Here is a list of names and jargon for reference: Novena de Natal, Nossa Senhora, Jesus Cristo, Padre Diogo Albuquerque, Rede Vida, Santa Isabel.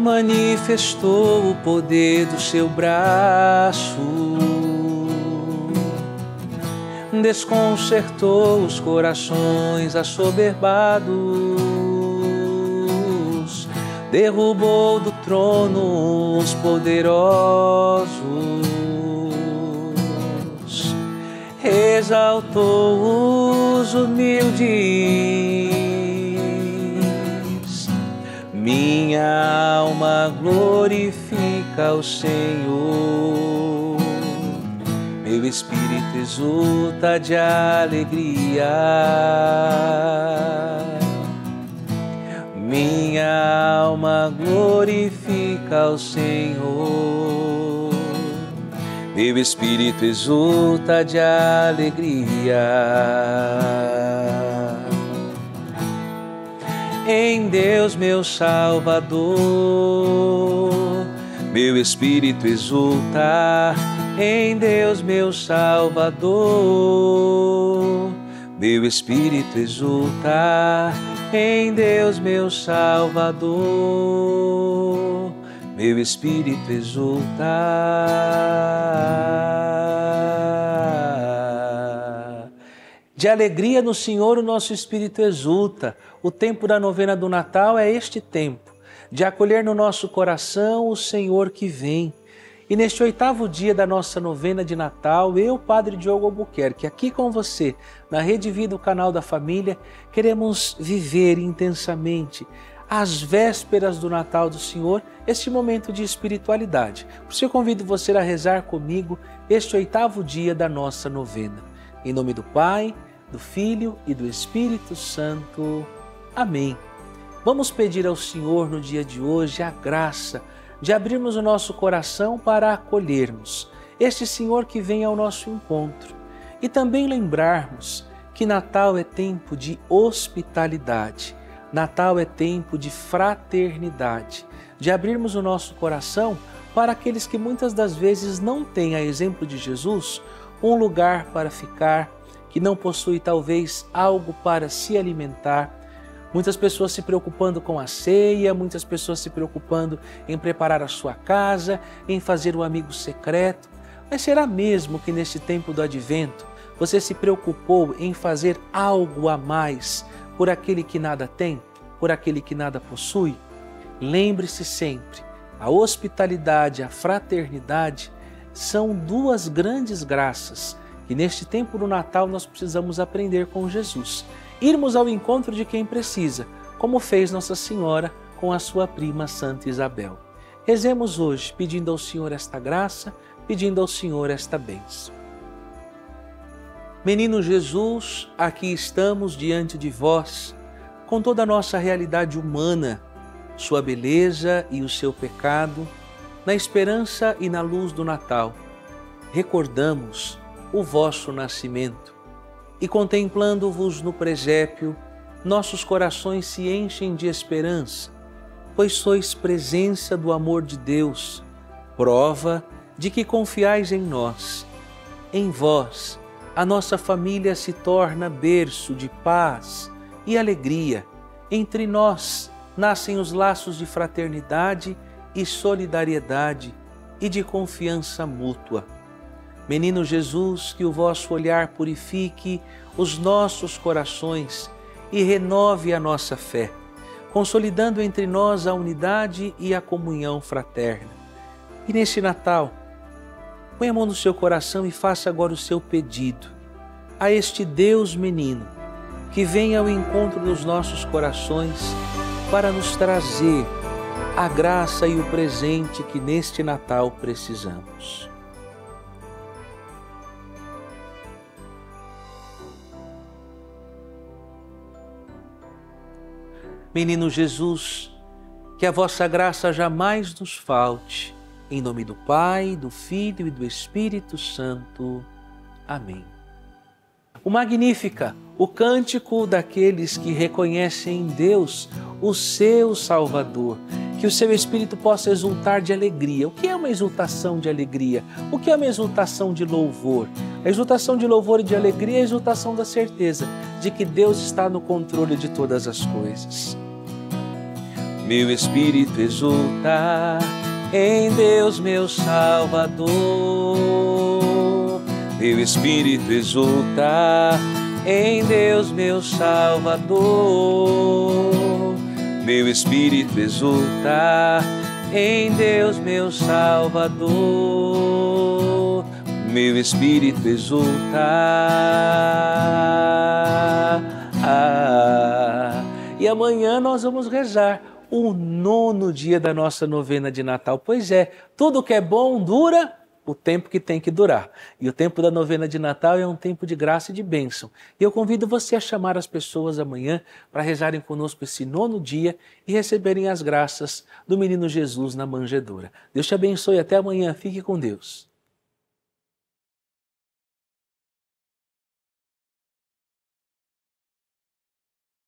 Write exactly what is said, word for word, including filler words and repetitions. manifestou o poder do seu braço, desconcertou os corações assoberbados, derrubou do trono os poderosos, exaltou os humildes. Minha alma glorifica o Senhor, meu espírito exulta de alegria. Minha alma glorifica o Senhor, meu espírito exulta de alegria. Em Deus meu Salvador, meu espírito exulta. Em Deus meu Salvador, meu espírito exulta. Em Deus meu Salvador, meu espírito exulta. De alegria no Senhor o nosso espírito exulta. O tempo da novena do Natal é este tempo de acolher no nosso coração o Senhor que vem. E neste oitavo dia da nossa novena de Natal, eu, Padre Diogo Albuquerque, aqui com você, na Rede Vida, o canal da família, queremos viver intensamente, às vésperas do Natal do Senhor, este momento de espiritualidade. Por isso eu convido você a rezar comigo este oitavo dia da nossa novena. Em nome do Pai, do Filho e do Espírito Santo. Amém. Vamos pedir ao Senhor no dia de hoje a graça de abrirmos o nosso coração para acolhermos este Senhor que vem ao nosso encontro e também lembrarmos que Natal é tempo de hospitalidade, Natal é tempo de fraternidade, de abrirmos o nosso coração para aqueles que muitas das vezes não têm, a exemplo de Jesus, um lugar para ficar, que não possui talvez algo para se alimentar. Muitas pessoas se preocupando com a ceia, muitas pessoas se preocupando em preparar a sua casa, em fazer um amigo secreto. Mas será mesmo que neste tempo do Advento você se preocupou em fazer algo a mais por aquele que nada tem, por aquele que nada possui? Lembre-se sempre, a hospitalidade, a fraternidade são duas grandes graças que neste tempo do Natal nós precisamos aprender com Jesus. Irmos ao encontro de quem precisa, como fez Nossa Senhora com a sua prima Santa Isabel. Rezemos hoje pedindo ao Senhor esta graça, pedindo ao Senhor esta bênção. Menino Jesus, aqui estamos diante de vós, com toda a nossa realidade humana, sua beleza e o seu pecado, na esperança e na luz do Natal. Recordamos o vosso nascimento. E contemplando-vos no presépio, nossos corações se enchem de esperança, pois sois presença do amor de Deus, prova de que confiais em nós. Em vós, a nossa família se torna berço de paz e alegria. Entre nós nascem os laços de fraternidade e solidariedade e de confiança mútua. Menino Jesus, que o vosso olhar purifique os nossos corações e renove a nossa fé, consolidando entre nós a unidade e a comunhão fraterna. E neste Natal, ponha a mão no seu coração e faça agora o seu pedido a este Deus menino, que venha ao encontro dos nossos corações para nos trazer a graça e o presente que neste Natal precisamos. Menino Jesus, que a vossa graça jamais nos falte. Em nome do Pai, do Filho e do Espírito Santo. Amém. O Magnífica, o cântico daqueles que reconhecem em Deus o seu Salvador. Que o seu espírito possa exultar de alegria. O que é uma exultação de alegria? O que é uma exultação de louvor? A exultação de louvor e de alegria é a exultação da certeza de que Deus está no controle de todas as coisas. meu espírito exulta em Deus meu Salvador. Meu espírito exulta em Deus meu Salvador. Meu espírito exulta em Deus meu Salvador. Meu espírito exulta. Ah, e amanhã nós vamos rezar o nono dia da nossa novena de Natal. Pois é, tudo que é bom dura o tempo que tem que durar. E o tempo da novena de Natal é um tempo de graça e de bênção. E eu convido você a chamar as pessoas amanhã para rezarem conosco esse nono dia e receberem as graças do menino Jesus na manjedoura. Deus te abençoe, até amanhã. Fique com Deus.